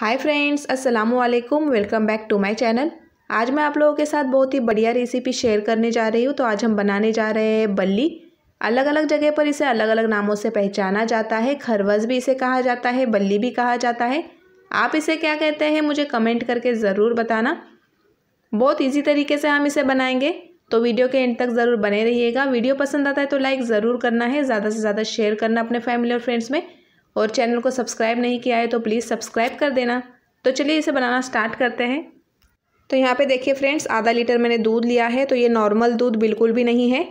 हाय friends, अस्सलाम वालेकुम। Welcome back to my channel. आज मैं आप लोगों के साथ बहुत ही बढ़िया रेसिपी शेयर करने जा रही हूँ। तो आज हम बनाने जा रहे हैं बल्ली। अलग अलग जगह पर इसे अलग अलग नामों से पहचाना जाता है। खरवस भी इसे कहा जाता है, बल्ली भी कहा जाता है। आप इसे क्या कहते हैं मुझे कमेंट करके ज़रूर बताना। बहुत ईजी तरीके से हम इसे बनाएंगे, तो वीडियो के एंड तक ज़रूर बने रहिएगा। वीडियो पसंद आता है तो लाइक ज़रूर करना है, ज़्यादा से ज़्यादा शेयर करना अपने फैमिली और फ्रेंड्स में, और चैनल को सब्सक्राइब नहीं किया है तो प्लीज़ सब्सक्राइब कर देना। तो चलिए इसे बनाना स्टार्ट करते हैं। तो यहाँ पे देखिए फ्रेंड्स, आधा लीटर मैंने दूध लिया है। तो ये नॉर्मल दूध बिल्कुल भी नहीं है।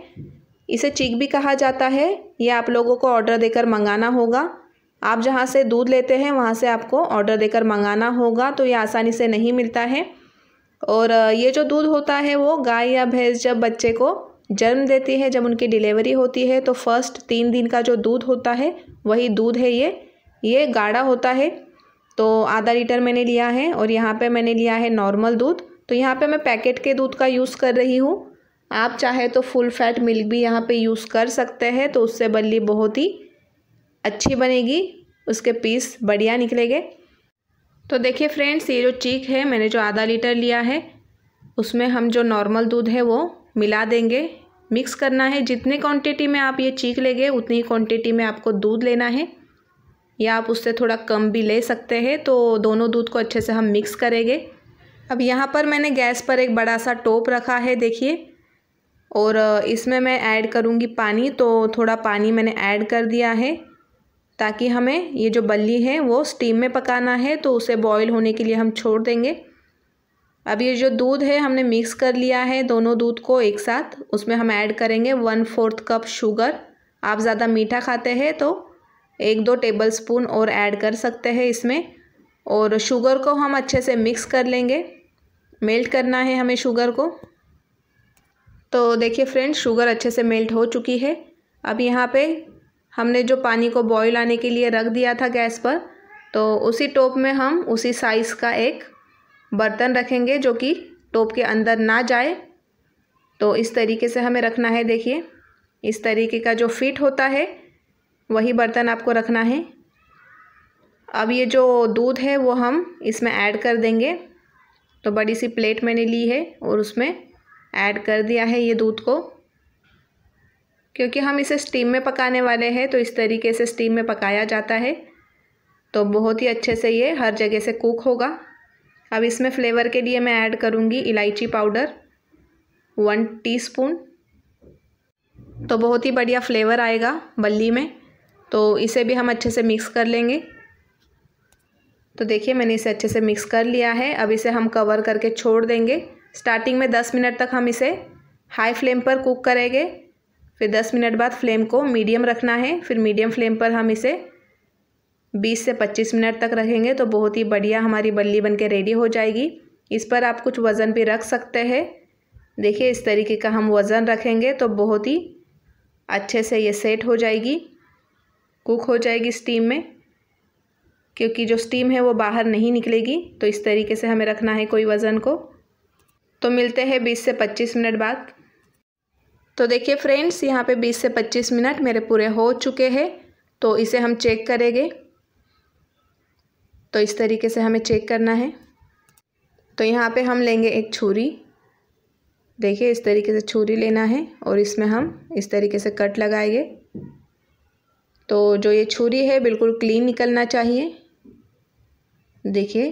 इसे चिक भी कहा जाता है। ये आप लोगों को ऑर्डर देकर मंगाना होगा। आप जहाँ से दूध लेते हैं वहाँ से आपको ऑर्डर देकर मंगाना होगा। तो ये आसानी से नहीं मिलता है। और ये जो दूध होता है वो गाय या भैंस जब बच्चे को जन्म देती है, जब उनकी डिलीवरी होती है, तो फर्स्ट 3 दिन का जो दूध होता है वही दूध है। ये गाढ़ा होता है। तो आधा लीटर मैंने लिया है और यहाँ पे मैंने लिया है नॉर्मल दूध। तो यहाँ पे मैं पैकेट के दूध का यूज़ कर रही हूँ। आप चाहे तो फुल फैट मिल्क भी यहाँ पे यूज़ कर सकते हैं। तो उससे बल्ली बहुत ही अच्छी बनेगी, उसके पीस बढ़िया निकलेंगे। तो देखिए फ्रेंड्स, ये जो चीक है मैंने जो आधा लीटर लिया है उसमें हम जो नॉर्मल दूध है वो मिला देंगे। मिक्स करना है। जितनी क्वांटिटी में आप ये चीक लेंगे उतनी ही क्वांटिटी में आपको दूध लेना है, या आप उससे थोड़ा कम भी ले सकते हैं। तो दोनों दूध को अच्छे से हम मिक्स करेंगे। अब यहाँ पर मैंने गैस पर एक बड़ा सा टोप रखा है, देखिए, और इसमें मैं ऐड करूँगी पानी। तो थोड़ा पानी मैंने ऐड कर दिया है ताकि हमें ये जो बल्ली है वो स्टीम में पकाना है, तो उसे बॉईल होने के लिए हम छोड़ देंगे। अब ये जो दूध है हमने मिक्स कर लिया है, दोनों दूध को एक साथ, उसमें हम ऐड करेंगे 1/4 कप शुगर। आप ज़्यादा मीठा खाते हैं तो 1-2 टेबलस्पून और ऐड कर सकते हैं इसमें। और शुगर को हम अच्छे से मिक्स कर लेंगे। मेल्ट करना है हमें शुगर को। तो देखिए फ्रेंड्स, शुगर अच्छे से मेल्ट हो चुकी है। अब यहाँ पे हमने जो पानी को बॉईल आने के लिए रख दिया था गैस पर, तो उसी टोप में हम उसी साइज़ का एक बर्तन रखेंगे जो कि टोप के अंदर ना जाए। तो इस तरीके से हमें रखना है। देखिए, इस तरीके का जो फिट होता है वही बर्तन आपको रखना है। अब ये जो दूध है वो हम इसमें ऐड कर देंगे। तो बड़ी सी प्लेट मैंने ली है और उसमें ऐड कर दिया है ये दूध को। क्योंकि हम इसे स्टीम में पकाने वाले हैं तो इस तरीके से स्टीम में पकाया जाता है। तो बहुत ही अच्छे से ये हर जगह से कुक होगा। अब इसमें फ्लेवर के लिए मैं ऐड करूँगी इलायची पाउडर 1 टीस्पून। तो बहुत ही बढ़िया फ्लेवर आएगा बल्ली में। तो इसे भी हम अच्छे से मिक्स कर लेंगे। तो देखिए मैंने इसे अच्छे से मिक्स कर लिया है। अब इसे हम कवर करके छोड़ देंगे। स्टार्टिंग में 10 मिनट तक हम इसे हाई फ्लेम पर कुक करेंगे। फिर 10 मिनट बाद फ्लेम को मीडियम रखना है। फिर मीडियम फ्लेम पर हम इसे 20 से 25 मिनट तक रखेंगे। तो बहुत ही बढ़िया हमारी बल्ली बनके रेडी हो जाएगी। इस पर आप कुछ वज़न भी रख सकते हैं। देखिए इस तरीके का हम वज़न रखेंगे तो बहुत ही अच्छे से ये सेट हो जाएगी, कुक हो जाएगी स्टीम में, क्योंकि जो स्टीम है वो बाहर नहीं निकलेगी। तो इस तरीके से हमें रखना है कोई वज़न को। तो मिलते हैं 20 से 25 मिनट बाद। तो देखिए फ्रेंड्स, यहाँ पे 20 से 25 मिनट मेरे पूरे हो चुके हैं। तो इसे हम चेक करेंगे। तो इस तरीके से हमें चेक करना है। तो यहाँ पे हम लेंगे एक छुरी। देखिए इस तरीके से छुरी लेना है और इसमें हम इस तरीके से कट लगाएंगे। तो जो ये छुरी है बिल्कुल क्लीन निकलना चाहिए। देखिए,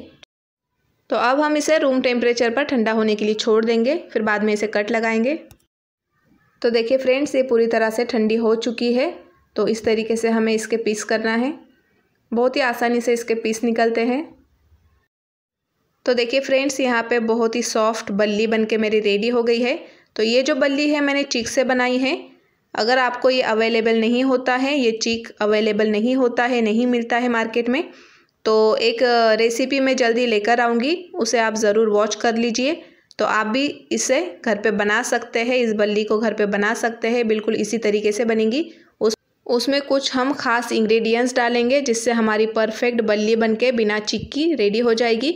तो अब हम इसे रूम टेम्परेचर पर ठंडा होने के लिए छोड़ देंगे, फिर बाद में इसे कट लगाएंगे। तो देखिए फ्रेंड्स, ये पूरी तरह से ठंडी हो चुकी है। तो इस तरीके से हमें इसके पीस करना है। बहुत ही आसानी से इसके पीस निकलते हैं। तो देखिए फ्रेंड्स, यहाँ पे बहुत ही सॉफ्ट बल्ली बनके मेरी रेडी हो गई है। तो ये जो बल्ली है मैंने चीक से बनाई है। अगर आपको ये अवेलेबल नहीं होता है, ये चीक अवेलेबल नहीं होता है, नहीं मिलता है मार्केट में, तो एक रेसिपी मैं जल्दी लेकर आऊँगी, उसे आप ज़रूर वॉच कर लीजिए। तो आप भी इसे घर पे बना सकते हैं। इस बल्ली को घर पे बना सकते हैं। बिल्कुल इसी तरीके से बनेगी। उसमें कुछ हम ख़ास इंग्रेडिएंट्स डालेंगे जिससे हमारी परफेक्ट बल्ली बनके बिना चिक की रेडी हो जाएगी।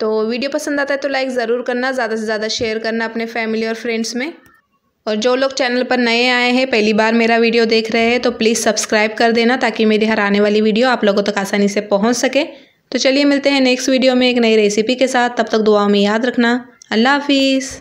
तो वीडियो पसंद आता है तो लाइक ज़रूर करना, ज़्यादा से ज़्यादा शेयर करना अपने फैमिली और फ्रेंड्स में। और जो लोग चैनल पर नए आए हैं, पहली बार मेरा वीडियो देख रहे हैं, तो प्लीज़ सब्सक्राइब कर देना ताकि मेरी हर आने वाली वीडियो आप लोगों तक आसानी से पहुँच सके। तो चलिए मिलते हैं नेक्स्ट वीडियो में एक नई रेसिपी के साथ। तब तक दुआओं में याद रखना। अल्लाह हाफिज़।